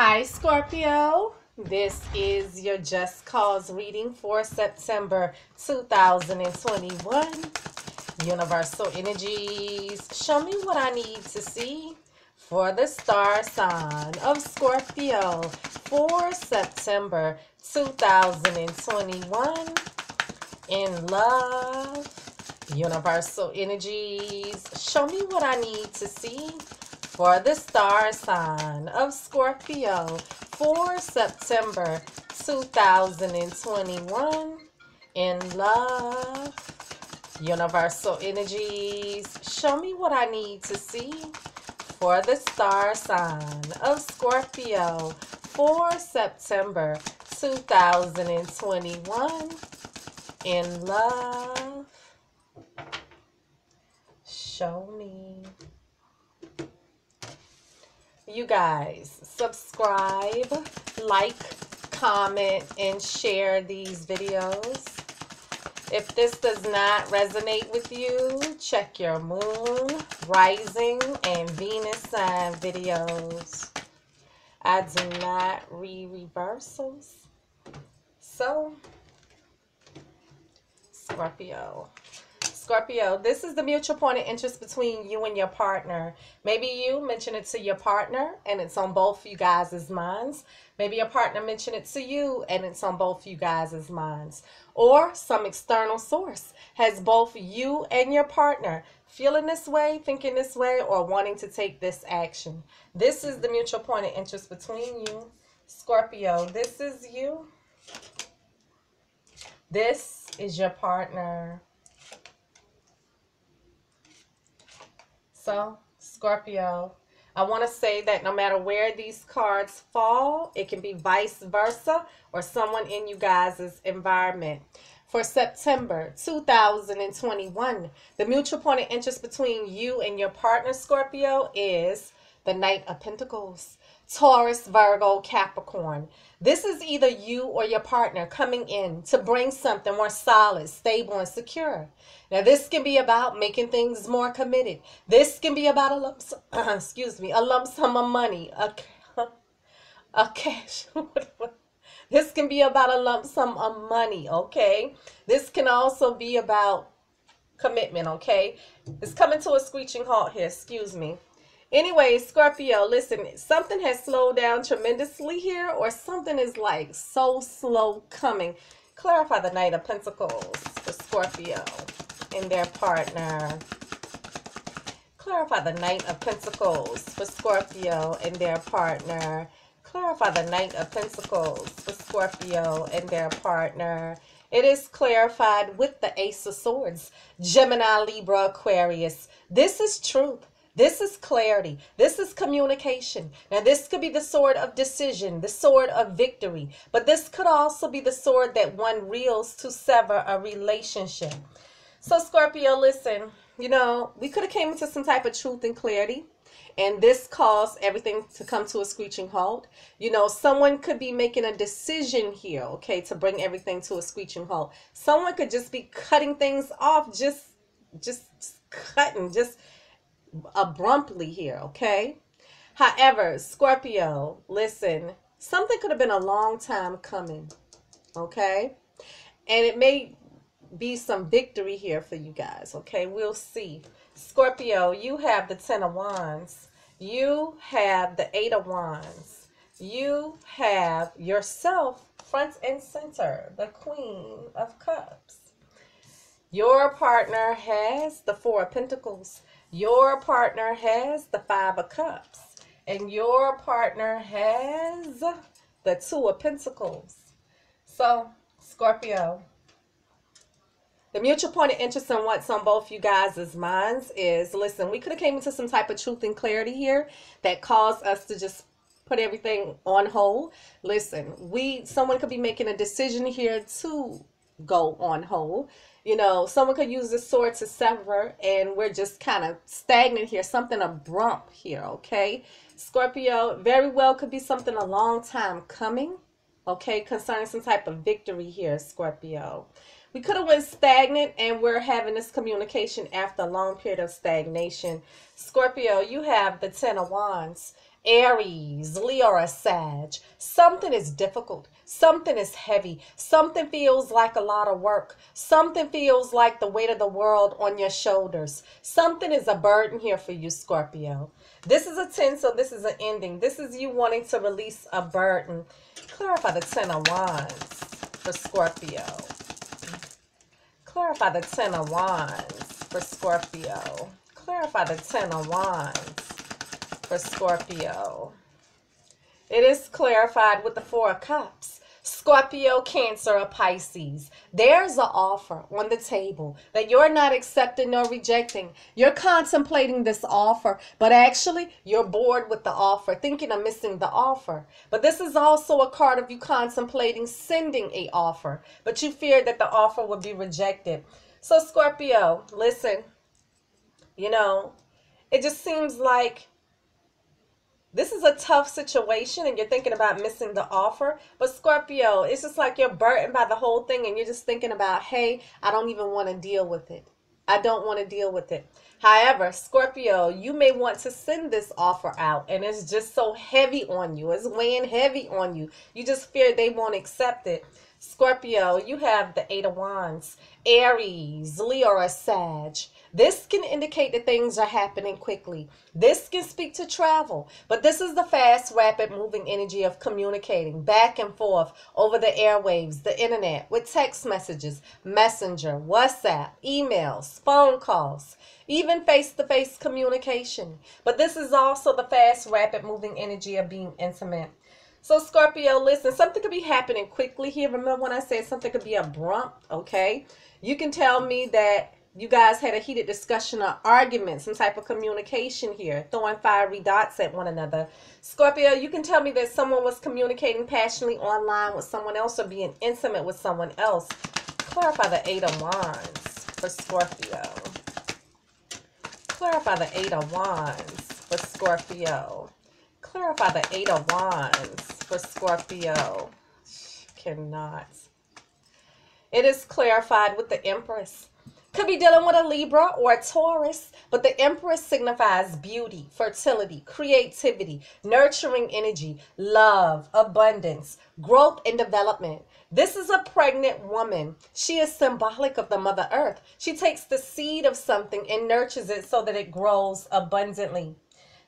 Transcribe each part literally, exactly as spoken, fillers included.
Hi Scorpio, this is your Just Cause reading for September two thousand twenty-one. Universal energies, show me what I need to see for the star sign of Scorpio for September two thousand twenty-one. In love, universal energies, show me what I need to see for the star sign of Scorpio for September two thousand twenty-one. In love, universal energies, show me what I need to see for the star sign of Scorpio for September two thousand twenty-one. In love, show me. You guys, subscribe, like, comment, and share these videos. If this does not resonate with you, check your moon, rising, and Venus sign videos. I do not read reversals. So, Scorpio. Scorpio, this is the mutual point of interest between you and your partner. Maybe you mention it to your partner and it's on both you guys' minds. Maybe your partner mentioned it to you and it's on both you guys' minds. Or some external source has both you and your partner feeling this way, thinking this way, or wanting to take this action. This is the mutual point of interest between you. Scorpio, this is you. This is your partner. So, Scorpio, I want to say that no matter where these cards fall, it can be vice versa or someone in you guys' environment. For September two thousand twenty-one, the mutual point of interest between you and your partner, Scorpio, is the Knight of Pentacles, Taurus, Virgo, Capricorn. This is either you or your partner coming in to bring something more solid, stable, and secure. Now, this can be about making things more committed. This can be about a lump, uh, excuse me, a lump sum of money, a, a cash. This can be about a lump sum of money, okay? This can also be about commitment, okay? It's coming to a screeching halt here, excuse me. Anyway, Scorpio, listen, something has slowed down tremendously here, or something is like so slow coming. Clarify the Knight of Pentacles for Scorpio and their partner. Clarify the Knight of Pentacles for Scorpio and their partner. Clarify the Knight of Pentacles for Scorpio and their partner. It is clarified with the Ace of Swords, Gemini, Libra, Aquarius. This is truth. This is clarity. This is communication. Now, this could be the sword of decision, the sword of victory, but this could also be the sword that one reels to sever a relationship. So, Scorpio, listen, you know, we could have came into some type of truth and clarity, and this caused everything to come to a screeching halt. You know, someone could be making a decision here, okay, to bring everything to a screeching halt. Someone could just be cutting things off, just, just cutting, just... abruptly here, okay? However, Scorpio, listen, something could have been a long time coming, okay? And it may be some victory here for you guys, okay? We'll see. Scorpio, you have the Ten of Wands. You have the Eight of Wands. You have yourself front and center, the Queen of Cups. Your partner has the Four of Pentacles. Your partner has the Five of Cups, and your partner has the Two of Pentacles. So, Scorpio, the mutual point of interest in what's on both you guys' minds is, listen, we could have came into some type of truth and clarity here that caused us to just put everything on hold. Listen, we, someone could be making a decision here to go on hold. You know, someone could use this sword to sever, and we're just kind of stagnant here. Something abrupt here, okay? Scorpio, very well could be something a long time coming, okay? Concerning some type of victory here, Scorpio. We could have went stagnant, and we're having this communication after a long period of stagnation. Scorpio, you have the Ten of Wands, Aries, Leo, or Sag, something is difficult, something is heavy, something feels like a lot of work, something feels like the weight of the world on your shoulders, something is a burden here for you, Scorpio. This is a ten, so this is an ending. This is you wanting to release a burden. Clarify the Ten of Wands for Scorpio. Clarify the Ten of Wands for Scorpio. Clarify the Ten of Wands for Scorpio. It is clarified with the Four of Cups. Scorpio, Cancer, or Pisces, there's an offer on the table that you're not accepting or rejecting. You're contemplating this offer, but actually you're bored with the offer, thinking of missing the offer. But this is also a card of you contemplating sending an offer, but you fear that the offer would be rejected. So Scorpio, listen, you know, it just seems like this is a tough situation and you're thinking about missing the offer. But Scorpio, it's just like you're burdened by the whole thing and you're just thinking about, hey, I don't even want to deal with it. I don't want to deal with it. However, Scorpio, you may want to send this offer out and it's just so heavy on you. It's weighing heavy on you. You just fear they won't accept it. Scorpio, you have the Eight of Wands, Aries, Leo, or Sag. This can indicate that things are happening quickly. This can speak to travel, but this is the fast, rapid moving energy of communicating back and forth over the airwaves, the internet, with text messages, messenger, WhatsApp, emails, phone calls, even face-to-face communication. But this is also the fast, rapid moving energy of being intimate. So Scorpio, listen, something could be happening quickly here. Remember when I said something could be abrupt, okay? You can tell me that you guys had a heated discussion or argument, some type of communication here, throwing fiery darts at one another. Scorpio, you can tell me that someone was communicating passionately online with someone else or being intimate with someone else. Clarify the Eight of Wands for Scorpio. Clarify the Eight of Wands for Scorpio. Clarify the Eight of Wands for Scorpio. Cannot. It is clarified with the Empress. Could be dealing with a Libra or a Taurus, but the Empress signifies beauty, fertility, creativity, nurturing energy, love, abundance, growth, and development. This is a pregnant woman. She is symbolic of the Mother Earth. She takes the seed of something and nurtures it so that it grows abundantly.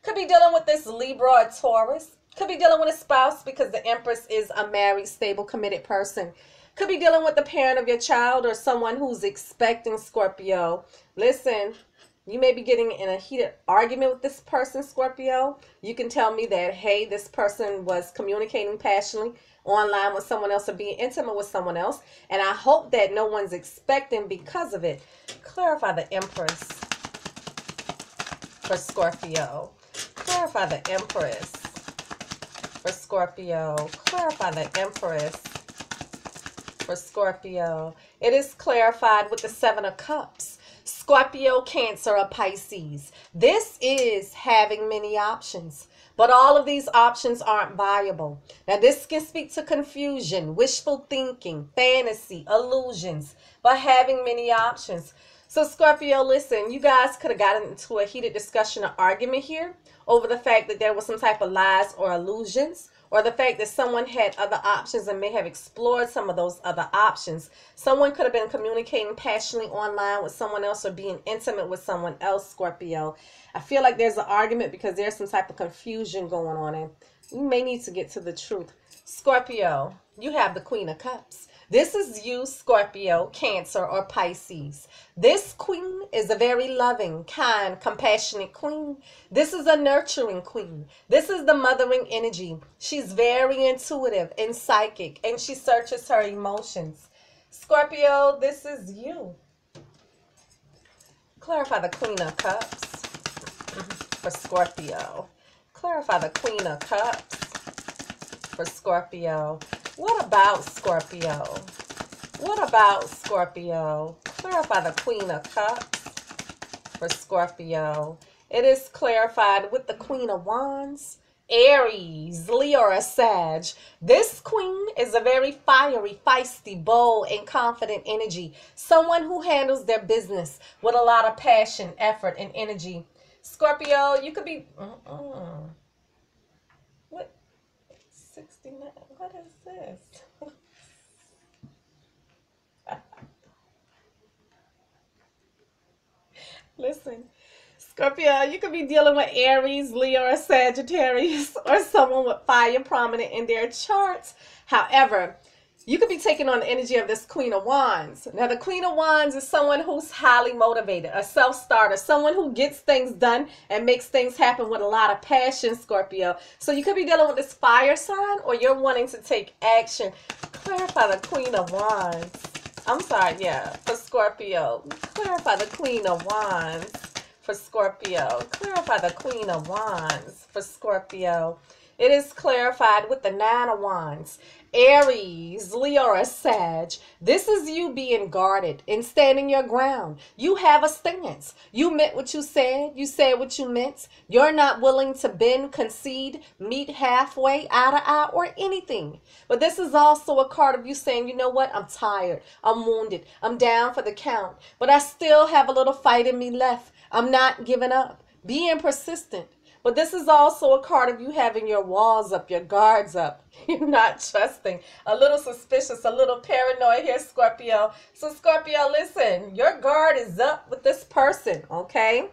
Could be dealing with this Libra or Taurus. Could be dealing with a spouse because the Empress is a married, stable, committed person. Could be dealing with the parent of your child or someone who's expecting, Scorpio. Listen, you may be getting in a heated argument with this person, Scorpio. You can tell me that, hey, this person was communicating passionately online with someone else or being intimate with someone else. And I hope that no one's expecting because of it. Clarify the Empress for Scorpio. Clarify the Empress for Scorpio. Clarify the Empress for Scorpio. It is clarified with the Seven of Cups. Scorpio, Cancer, or Pisces. This is having many options, but all of these options aren't viable. Now, this can speak to confusion, wishful thinking, fantasy, illusions, but having many options. So Scorpio, listen, you guys could have gotten into a heated discussion or argument here over the fact that there was some type of lies or illusions, or the fact that someone had other options and may have explored some of those other options. Someone could have been communicating passionately online with someone else or being intimate with someone else, Scorpio. I feel like there's an argument because there's some type of confusion going on, and you may need to get to the truth. Scorpio, you have the Queen of Cups. This is you, Scorpio, Cancer, or Pisces. This queen is a very loving, kind, compassionate queen. This is a nurturing queen. This is the mothering energy. She's very intuitive and psychic, and she searches her emotions. Scorpio, this is you. Clarify the Queen of Cups for Scorpio. Clarify the Queen of Cups for Scorpio. What about Scorpio? What about Scorpio? Clarify the Queen of Cups for Scorpio. It is clarified with the Queen of Wands, Aries, Leo, or Sag. This queen is a very fiery, feisty, bold, and confident energy. Someone who handles their business with a lot of passion, effort, and energy. Scorpio, you could be... Mm-mm. what is this? Listen, Scorpio, you could be dealing with Aries, Leo, or Sagittarius, or someone with fire prominent in their charts. However, you could be taking on the energy of this Queen of Wands. Now, the Queen of Wands is someone who's highly motivated, a self-starter, someone who gets things done and makes things happen with a lot of passion, Scorpio. So you could be dealing with this fire sign, or you're wanting to take action. Clarify the Queen of Wands. I'm sorry, yeah, for Scorpio. Clarify the Queen of Wands for Scorpio. Clarify the Queen of Wands for Scorpio. It is clarified with the Nine of Wands. Aries, Leo, or Sag, this is you being guarded and standing your ground. You have a stance. You meant what you said. You said what you meant. You're not willing to bend, concede, meet halfway, eye to eye, or anything. But this is also a card of you saying, you know what? I'm tired. I'm wounded. I'm down for the count. But I still have a little fight in me left. I'm not giving up. Being persistent. But this is also a card of you having your walls up, your guards up. You're not trusting. A little suspicious, a little paranoid here, Scorpio. So, Scorpio, listen, your guard is up with this person, okay?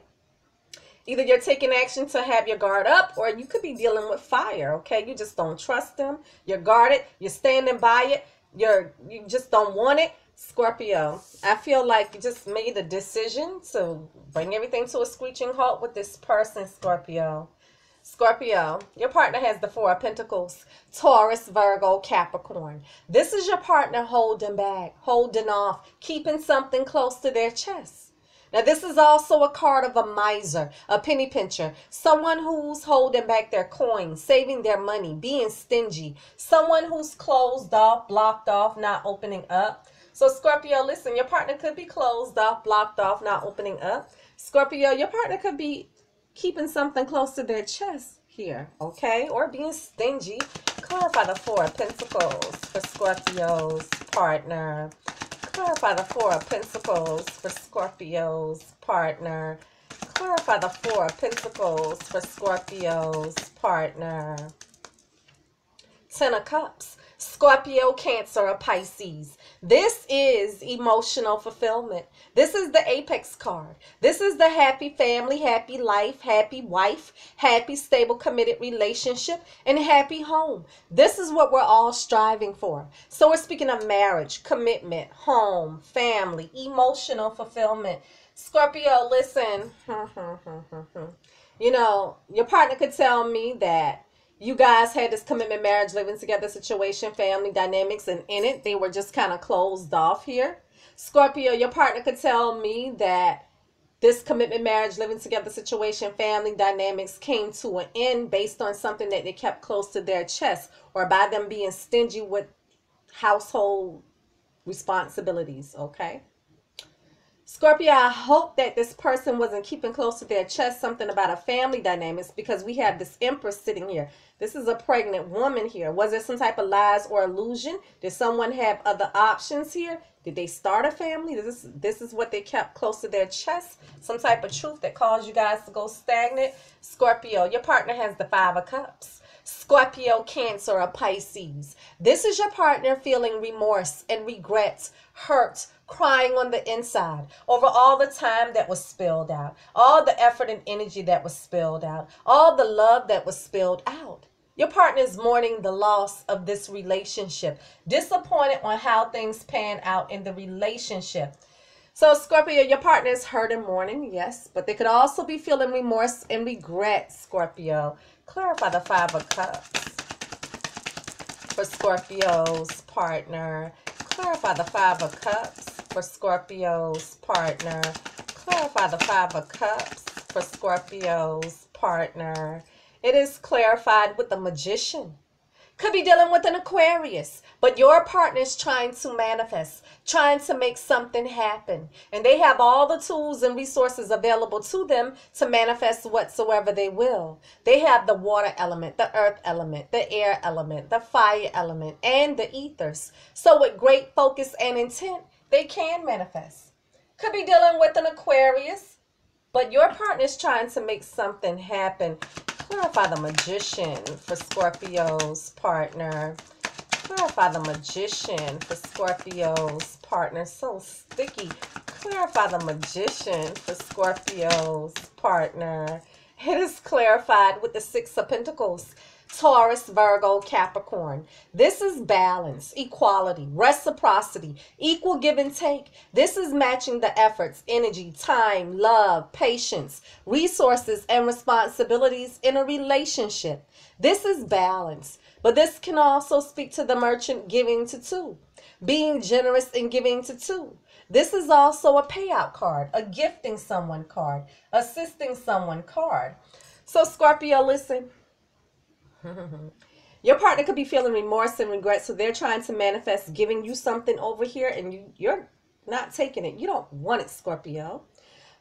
Either you're taking action to have your guard up, or you could be dealing with fire, okay? You just don't trust them. You're guarded. You're standing by it. You're, you just don't want it. Scorpio, I feel like you just made a decision to bring everything to a screeching halt with this person, Scorpio. Scorpio, your partner has the Four of Pentacles, Taurus, Virgo, Capricorn. This is your partner holding back, holding off, keeping something close to their chest. Now, this is also a card of a miser, a penny pincher, someone who's holding back their coins, saving their money, being stingy, someone who's closed off, blocked off, not opening up. So, Scorpio, listen, your partner could be closed off, blocked off, not opening up. Scorpio, your partner could be keeping something close to their chest here, okay? Or being stingy. Clarify the Four of Pentacles for Scorpio's partner. Clarify the Four of Pentacles for Scorpio's partner. Clarify the Four of Pentacles for Scorpio's partner. Ten of Cups. Scorpio, Cancer, or Pisces. This is emotional fulfillment. This is the Apex card. This is the happy family, happy life, happy wife, happy, stable, committed relationship, and happy home. This is what we're all striving for. So we're speaking of marriage, commitment, home, family, emotional fulfillment. Scorpio, listen. You know, your partner could tell me that you guys had this commitment, marriage, living together situation, family dynamics, and in it, they were just kind of closed off here. Scorpio, your partner could tell me that this commitment, marriage, living together situation, family dynamics came to an end based on something that they kept close to their chest, or by them being stingy with household responsibilities, okay? Scorpio, I hope that this person wasn't keeping close to their chest something about a family dynamics, because we have this Empress sitting here. This is a pregnant woman here. Was there some type of lies or illusion? Did someone have other options here? Did they start a family? This is, this is what they kept close to their chest. Some type of truth that caused you guys to go stagnant. Scorpio, your partner has the Five of Cups. Scorpio, Cancer, or Pisces. This is your partner feeling remorse and regrets, hurt, crying on the inside over all the time that was spilled out, all the effort and energy that was spilled out, all the love that was spilled out. Your partner is mourning the loss of this relationship, disappointed on how things pan out in the relationship. So, Scorpio, your partner is hurt and mourning, yes, but they could also be feeling remorse and regret, Scorpio. Clarify the Five of Cups for Scorpio's partner. Clarify the Five of Cups for Scorpio's partner. Clarify the Five of Cups for Scorpio's partner. It is clarified with the Magician. Could be dealing with an Aquarius, but your partner is trying to manifest, trying to make something happen. And they have all the tools and resources available to them to manifest whatsoever they will. They have the water element, the earth element, the air element, the fire element, and the ethers. So with great focus and intent, they can manifest. Could be dealing with an Aquarius, but your partner is trying to make something happen. Clarify the Magician for Scorpio's partner. Clarify the Magician for Scorpio's partner. So sticky. Clarify the Magician for Scorpio's partner. It is clarified with the Six of Pentacles. Taurus, Virgo, Capricorn. This is balance, equality, reciprocity, equal give and take. This is matching the efforts, energy, time, love, patience, resources, and responsibilities in a relationship. This is balance, but this can also speak to the merchant giving to two, being generous and giving to two. This is also a payout card, a gifting someone card, assisting someone card. So Scorpio, listen. Your partner could be feeling remorse and regret, so they're trying to manifest giving you something over here, and you, you're not taking it. You don't want it, Scorpio.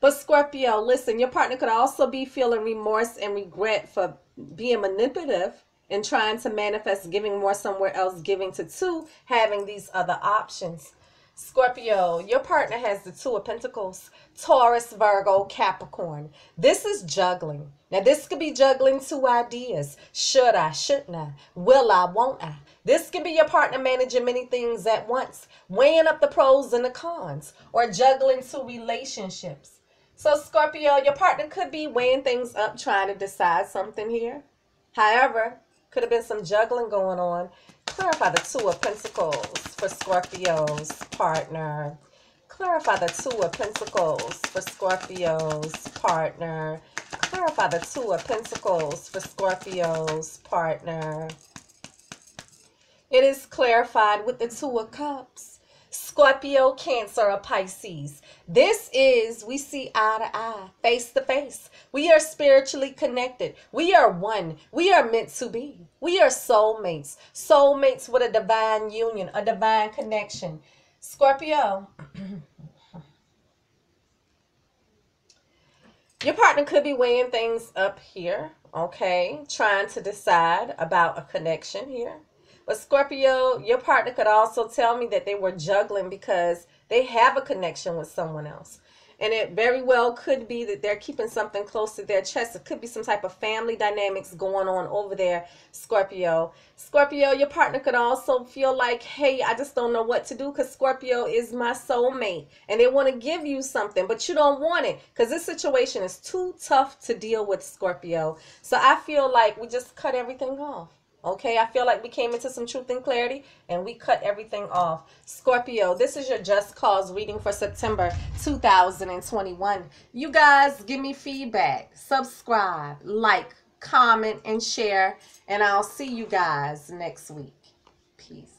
But Scorpio, listen, your partner could also be feeling remorse and regret for being manipulative and trying to manifest giving more somewhere else, giving to two, having these other options. Scorpio, your partner has the Two of Pentacles, Taurus, Virgo, Capricorn. This is juggling. Now, this could be juggling two ideas. Should I, shouldn't I, will I, won't I? This could be your partner managing many things at once, weighing up the pros and the cons, or juggling two relationships. So, Scorpio, your partner could be weighing things up, trying to decide something here. However, could have been some juggling going on. Clarify the Two of Pentacles for Scorpio's partner. Clarify the Two of Pentacles for Scorpio's partner. Clarify the Two of Pentacles for Scorpio's partner. It is clarified with the Two of Cups. Scorpio, Cancer, or Pisces. This is, we see eye to eye, face to face. We are spiritually connected. We are one. We are meant to be. We are soulmates. Soulmates with a divine union, a divine connection. Scorpio, your partner could be weighing things up here, okay? Trying to decide about a connection here. But Scorpio, your partner could also tell me that they were juggling because they have a connection with someone else. And it very well could be that they're keeping something close to their chest. It could be some type of family dynamics going on over there, Scorpio. Scorpio, your partner could also feel like, hey, I just don't know what to do because Scorpio is my soulmate. And they want to give you something, but you don't want it because this situation is too tough to deal with, Scorpio. So I feel like we just cut everything off. Okay, I feel like we came into some truth and clarity and we cut everything off. Scorpio, this is your Just Cause reading for September two thousand twenty-one. You guys, give me feedback, subscribe, like, comment, and share. And I'll see you guys next week. Peace.